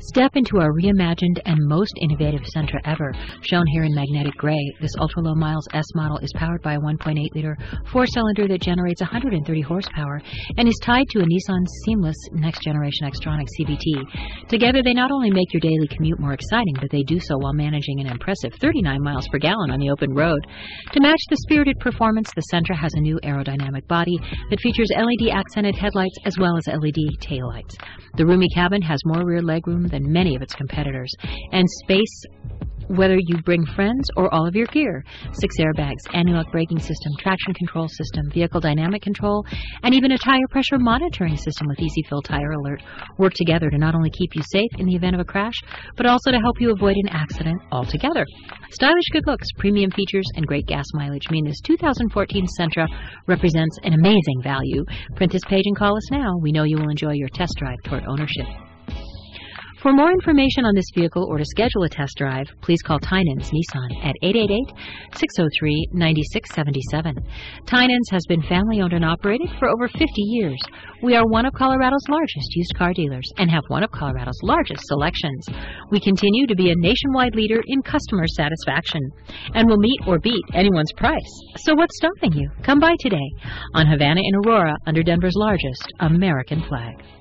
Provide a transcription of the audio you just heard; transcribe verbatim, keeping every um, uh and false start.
Step into our reimagined and most innovative Sentra ever. Shown here in magnetic gray, this ultra-low miles S model is powered by a one point eight liter four-cylinder that generates one hundred thirty horsepower and is tied to a Nissan Seamless next-generation X-Tronic C V T. Together, they not only make your daily commute more exciting, but they do so while managing an impressive thirty-nine miles per gallon on the open road. To match the spirited performance, the Sentra has a new aerodynamic body that features L E D-accented headlights as well as L E D taillights. The roomy cabin has more rear legroom than many of its competitors, and space whether you bring friends or all of your gear. Six airbags, anti-lock braking system, traction control system, vehicle dynamic control, and even a tire pressure monitoring system with Easy Fill Tire Alert work together to not only keep you safe in the event of a crash, but also to help you avoid an accident altogether. Stylish good looks, premium features, and great gas mileage mean this two thousand fourteen Sentra represents an amazing value. Print this page and call us now. We know you will enjoy your test drive toward ownership. For more information on this vehicle or to schedule a test drive, please call Tynan's Nissan at eight eight eight, six oh three, nine six seven seven. Tynan's has been family-owned and operated for over fifty years. We are one of Colorado's largest used car dealers and have one of Colorado's largest selections. We continue to be a nationwide leader in customer satisfaction and will meet or beat anyone's price. So what's stopping you? Come by today on Havana in Aurora under Denver's largest American flag.